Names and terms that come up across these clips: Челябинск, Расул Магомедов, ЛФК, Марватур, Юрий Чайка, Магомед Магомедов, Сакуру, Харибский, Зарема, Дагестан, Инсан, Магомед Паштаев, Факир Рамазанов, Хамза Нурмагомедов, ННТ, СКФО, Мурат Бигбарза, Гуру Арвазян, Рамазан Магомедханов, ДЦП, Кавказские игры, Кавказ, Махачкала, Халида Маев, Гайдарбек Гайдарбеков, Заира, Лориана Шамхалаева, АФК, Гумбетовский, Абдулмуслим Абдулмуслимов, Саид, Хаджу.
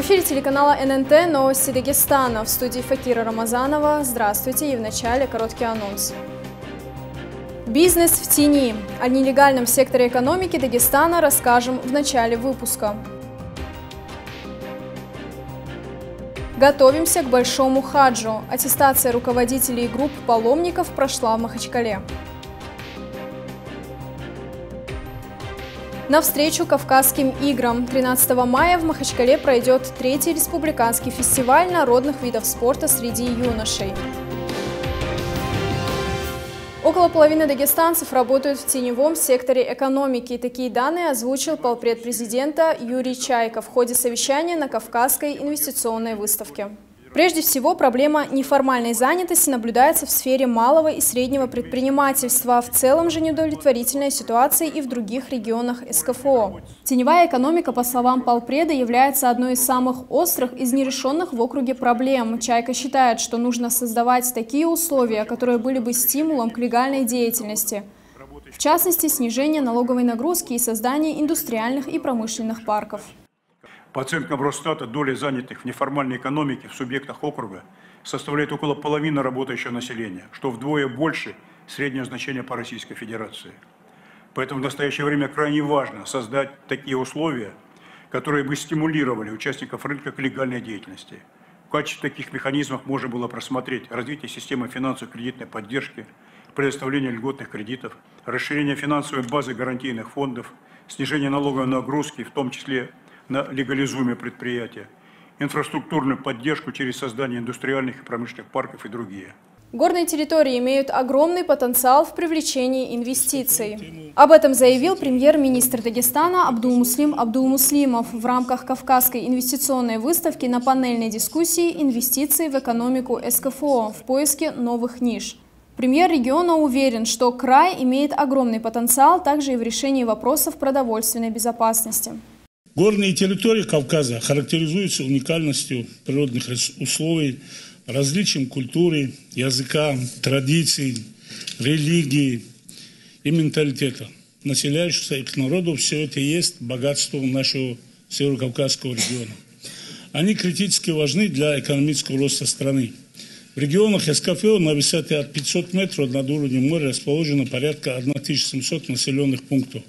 В эфире телеканала ННТ «Новости Дагестана». В студии Факира Рамазанова. Здравствуйте, и в начале короткий анонс. Бизнес в тени. О нелегальном секторе экономики Дагестана расскажем в начале выпуска. Готовимся к большому хаджу. Аттестация руководителей групп паломников прошла в Махачкале. Навстречу Кавказским играм 13 мая в Махачкале пройдет третий республиканский фестиваль народных видов спорта среди юношей. Около половины дагестанцев работают в теневом секторе экономики. Такие данные озвучил полпред президента Юрий Чайка в ходе совещания на Кавказской инвестиционной выставке. Прежде всего, проблема неформальной занятости наблюдается в сфере малого и среднего предпринимательства, в целом же неудовлетворительная ситуация и в других регионах СКФО. Теневая экономика, по словам полпреда, является одной из самых острых из нерешенных в округе проблем. Чайка считает, что нужно создавать такие условия, которые были бы стимулом к легальной деятельности. В частности, снижение налоговой нагрузки и создание индустриальных и промышленных парков. По оценкам Росстата, доля занятых в неформальной экономике в субъектах округа составляет около половины работающего населения, что вдвое больше среднего значения по Российской Федерации. Поэтому в настоящее время крайне важно создать такие условия, которые бы стимулировали участников рынка к легальной деятельности. В качестве таких механизмов можно было просмотреть развитие системы финансово-кредитной поддержки, предоставление льготных кредитов, расширение финансовой базы гарантийных фондов, снижение налоговой нагрузки, в том числе на легализуемые предприятия, инфраструктурную поддержку через создание индустриальных и промышленных парков и другие. Горные территории имеют огромный потенциал в привлечении инвестиций. Об этом заявил премьер-министр Дагестана Абдулмуслим Абдулмуслимов в рамках Кавказской инвестиционной выставки на панельной дискуссии «Инвестиции в экономику СКФО в поиске новых ниш». Премьер региона уверен, что край имеет огромный потенциал также и в решении вопросов продовольственной безопасности. Горные территории Кавказа характеризуются уникальностью природных условий, различием культуры, языка, традиций, религии и менталитета. Населяющихся их народу все это и есть богатство нашего северокавказского региона. Они критически важны для экономического роста страны. В регионах СКФО на высоте от 500 метров над уровнем моря расположено порядка 1700 населенных пунктов.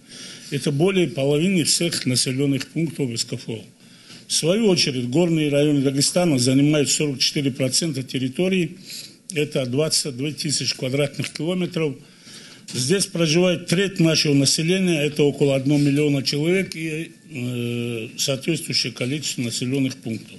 Это более половины всех населенных пунктов СКФО. В свою очередь, горные районы Дагестана занимают 44% территории, это 22 тысяч квадратных километров. Здесь проживает треть нашего населения, это около 1 миллиона человек и соответствующее количество населенных пунктов.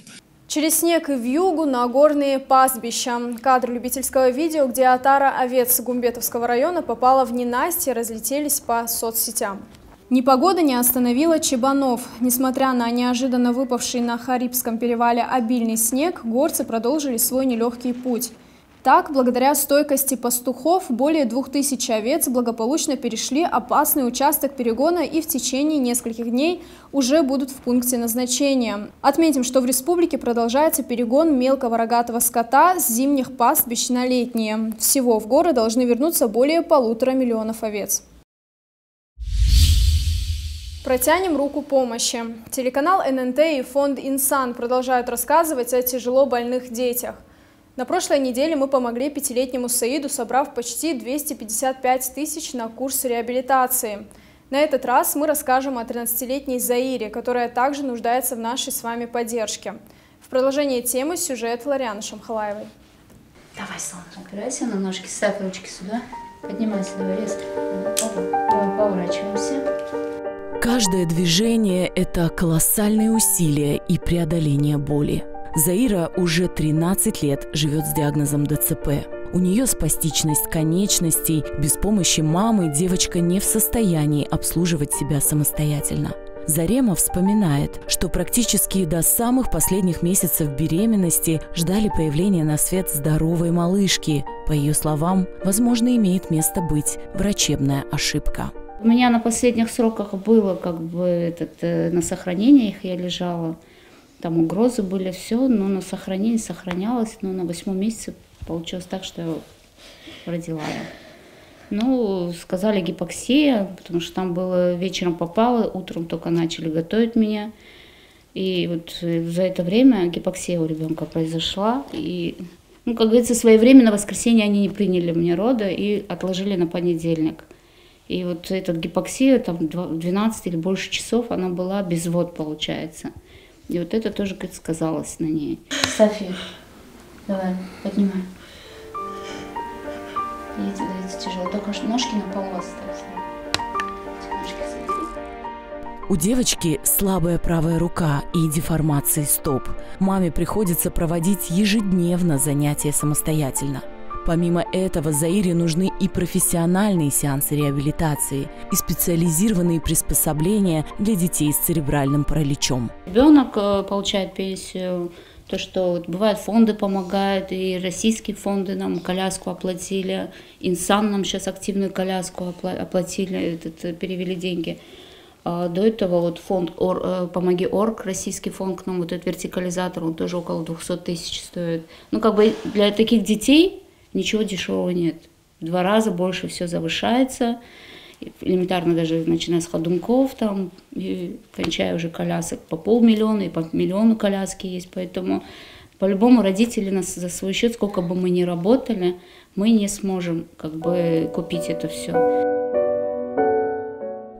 Через снег и вьюгу на горные пастбища. Кадр любительского видео, где отара овец Гумбетовского района попала в ненастье, разлетелись по соцсетям. Непогода не остановила чебанов. Несмотря на неожиданно выпавший на Харибском перевале обильный снег, горцы продолжили свой нелегкий путь. Так, благодаря стойкости пастухов, более 2000 овец благополучно перешли опасный участок перегона и в течение нескольких дней уже будут в пункте назначения. Отметим, что в республике продолжается перегон мелкого рогатого скота с зимних пастбищ на летние. Всего в горы должны вернуться более 1,5 миллиона овец. Протянем руку помощи. Телеканал ННТ и фонд «Инсан» продолжают рассказывать о тяжело больных детях. На прошлой неделе мы помогли 5-летнему Саиду, собрав почти 255 тысяч на курс реабилитации. На этот раз мы расскажем о 13-летней Заире, которая также нуждается в нашей с вами поддержке. В продолжение темы сюжет Лорианы Шамхалаевой. Давай, солнышко, опирайся на ножки, ставь ручки сюда, поднимайся, давай резко, поворачиваемся. Каждое движение – это колоссальные усилия и преодоление боли. Заира уже 13 лет живет с диагнозом ДЦП. У нее спастичность конечностей. Без помощи мамы девочка не в состоянии обслуживать себя самостоятельно. Зарема вспоминает, что практически до самых последних месяцев беременности ждали появления на свет здоровой малышки. По ее словам, возможно, имеет место быть врачебная ошибка. У меня на последних сроках было как бы на сохранение их я лежала, там угрозы были, все, но на сохранение сохранялось, но на 8-м месяце получилось так, что я родила. Ну, сказали гипоксия, потому что там было вечером попало, утром только начали готовить меня. И вот за это время гипоксия у ребенка произошла. И, ну, как говорится, своевременно в воскресенье они не приняли мне роды и отложили на понедельник. И вот эта гипоксия, там 12 или больше часов, она была без вод, получается. И вот это тоже, как сказалось на ней. София, давай, поднимай. Видите, тяжело. Только ножки на полу оставьте. У девочки слабая правая рука и деформация стоп. Маме приходится проводить ежедневно занятия самостоятельно. Помимо этого, Заире нужны и профессиональные сеансы реабилитации, и специализированные приспособления для детей с церебральным параличом. Ребенок получает пенсию, то, что вот, бывают фонды помогают, и российские фонды нам коляску оплатили, Инсан нам сейчас активную коляску оплатили, перевели деньги. До этого вот фонд «Помоги Орг», российский фонд к нам, вот этот вертикализатор, он тоже около 200 тысяч стоит. Ну, как бы для таких детей ничего дешевого нет. В 2 раза больше все завышается. Элементарно даже начиная с ходунков, там, и кончая уже колясок по 500 000 и по 1 000 000 коляски есть. Поэтому по-любому родители нас за свой счет, сколько бы мы ни работали, мы не сможем как бы купить это все.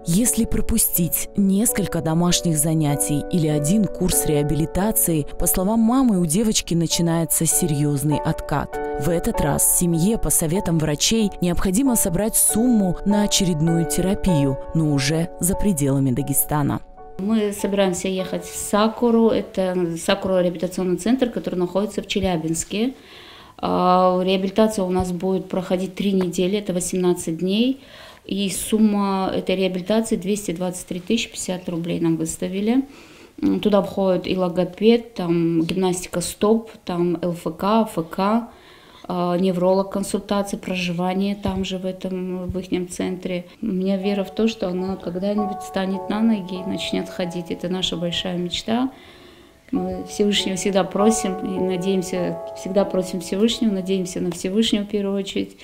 Если пропустить несколько домашних занятий или 1 курс реабилитации, по словам мамы, у девочки начинается серьезный откат. В этот раз семье по советам врачей необходимо собрать сумму на очередную терапию, но уже за пределами Дагестана. Мы собираемся ехать в Сакуру. Это Сакуру реабилитационный центр, который находится в Челябинске. Реабилитация у нас будет проходить 3 недели, это 18 дней. И сумма этой реабилитации 223 050 рублей нам выставили. Туда входит и логопед, там гимнастика стоп, там ЛФК, АФК, невролог, консультации, проживание там же в их центре. У меня вера в то, что она когда-нибудь встанет на ноги и начнет ходить. Это наша большая мечта. Мы Всевышнего всегда просим и надеемся, всегда просим Всевышнего, надеемся на Всевышнего в первую очередь,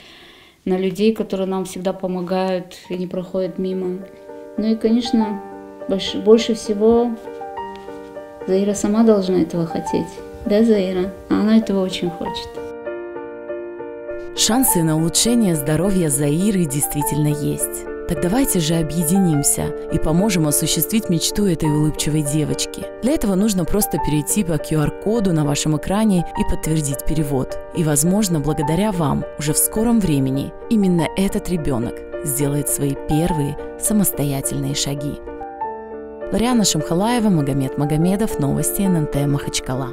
на людей, которые нам всегда помогают и не проходят мимо. Ну и, конечно, больше всего Заира сама должна этого хотеть. Да, Заира? Она этого очень хочет. Шансы на улучшение здоровья Заиры действительно есть. Так давайте же объединимся и поможем осуществить мечту этой улыбчивой девочки. Для этого нужно просто перейти по QR-коду на вашем экране и подтвердить перевод. И, возможно, благодаря вам уже в скором времени именно этот ребенок сделает свои первые самостоятельные шаги. Лориана Шамхалаева, Магомед Магомедов, новости ННТ Махачкала.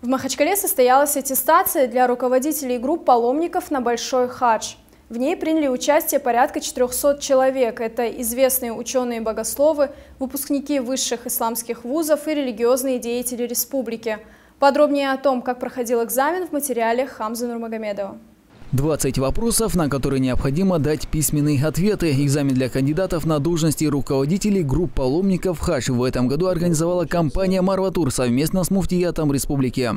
В Махачкале состоялась аттестация для руководителей групп паломников на Большой хадж. В ней приняли участие порядка 400 человек. Это известные ученые-богословы, выпускники высших исламских вузов и религиозные деятели республики. Подробнее о том, как проходил экзамен, в материале Хамзы Нурмагомедова. 20 вопросов, на которые необходимо дать письменные ответы. Экзамен для кандидатов на должности руководителей групп паломников в хадж в этом году организовала компания «Марватур» совместно с муфтиятом республики.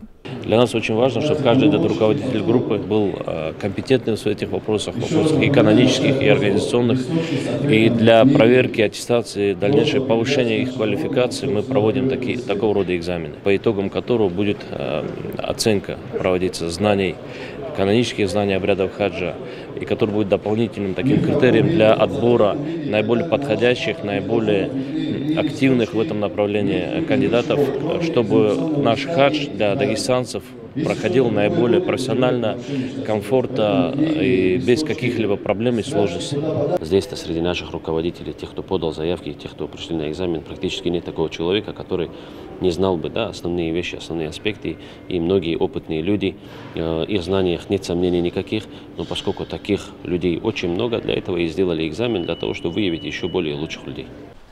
Для нас очень важно, чтобы каждый этот руководитель группы был компетентным в этих вопросах, экономических и организационных. И для проверки, аттестации, дальнейшего повышения их квалификации мы проводим такого рода экзамены, по итогам которого будет оценка проводиться знаний, канонические знания обрядов хаджа, и который будет дополнительным таким критерием для отбора наиболее подходящих, наиболее активных в этом направлении кандидатов, чтобы наш хадж для дагестанцев проходил наиболее профессионально, комфортно и без каких-либо проблем и сложностей. Здесь-то среди наших руководителей, тех, кто подал заявки, тех, кто пришли на экзамен, практически нет такого человека, который не знал бы основные вещи, основные аспекты. И многие опытные люди, их знаниях нет сомнений никаких, но поскольку таких людей очень много, для этого и сделали экзамен, для того, чтобы выявить еще более лучших людей.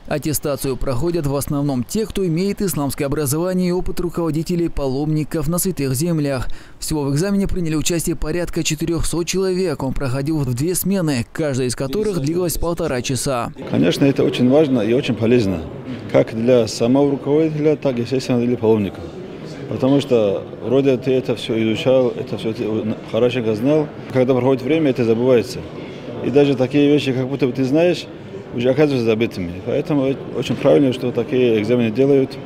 Аттестацию проходят в основном те, кто имеет исламское образование и опыт руководителей паломников на святых землях. Всего в экзамене приняли участие порядка 400 человек. Он проходил в 2 смены, каждая из которых длилась 1,5 часа. Конечно, это очень важно и очень полезно, как для самого руководителя, так и, естественно, для паломников. Потому что вроде ты это все изучал, это все ты хорошенько знал. Когда проходит время, это забывается. И даже такие вещи, как будто бы ты знаешь, уже оказываются забытыми. Поэтому очень правильно, что такие экзамены делают.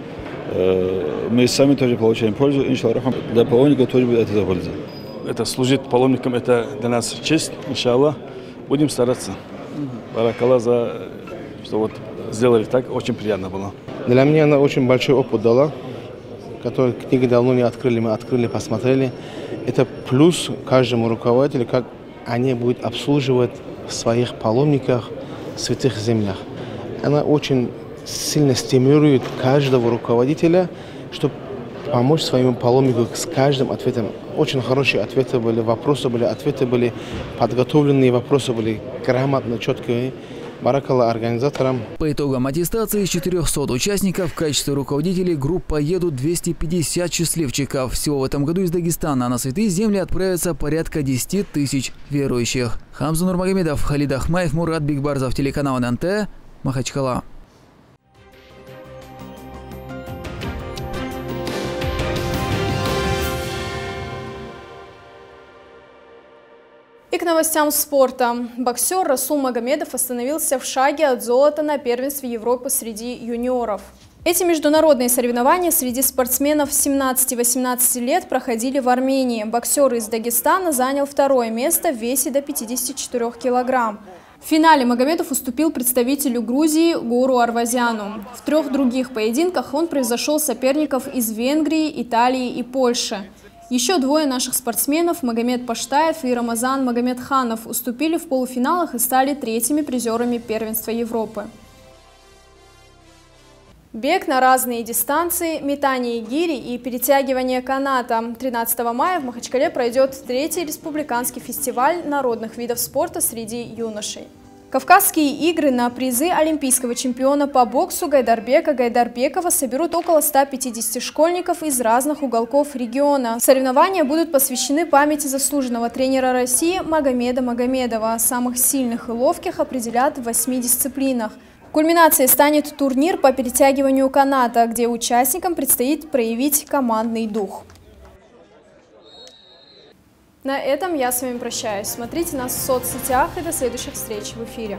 Мы сами тоже получаем пользу. Иншаллаху, для паломников тоже будет эта польза. Это служит паломникам, это для нас честь. Иншаллах, будем стараться. Баракалла за что вот сделали так, очень приятно было. Для меня она очень большой опыт дала, который книги давно не открыли, мы открыли, посмотрели. Это плюс каждому руководителю, как они будут обслуживать в своих паломниках, в святых землях. Она очень сильно стимулирует каждого руководителя, чтобы помочь своему паломнику с каждым ответом. Очень хорошие ответы были, вопросы были, ответы были подготовленные, вопросы были грамотно, четкие. Баракалла организаторам. По итогам аттестации из 400 участников в качестве руководителей групп поедут 250 счастливчиков. Всего в этом году из Дагестана на святые земли отправятся порядка 10 тысяч верующих. Хамза Нурмагомедов, Халида Маев, Мурат Бигбарза, телеканал ННТ, Махачкала. И к новостям спорта. Боксер Расул Магомедов остановился в шаге от золота на первенстве Европы среди юниоров. Эти международные соревнования среди спортсменов 17-18 лет проходили в Армении. Боксер из Дагестана занял второе место в весе до 54 килограмм. В финале Магомедов уступил представителю Грузии Гуру Арвазяну. В трех других поединках он превзошел соперников из Венгрии, Италии и Польши. Еще двое наших спортсменов, Магомед Паштаев и Рамазан Магомедханов, уступили в полуфиналах и стали третьими призерами первенства Европы. Бег на разные дистанции, метание гири и перетягивание каната. 13 мая в Махачкале пройдет третий республиканский фестиваль народных видов спорта среди юношей. Кавказские игры на призы олимпийского чемпиона по боксу Гайдарбека Гайдарбекова соберут около 150 школьников из разных уголков региона. Соревнования будут посвящены памяти заслуженного тренера России Магомеда Магомедова. Самых сильных и ловких определят в 8 дисциплинах. Кульминацией станет турнир по перетягиванию каната, где участникам предстоит проявить командный дух. На этом я с вами прощаюсь. Смотрите нас в соцсетях и до следующих встреч в эфире.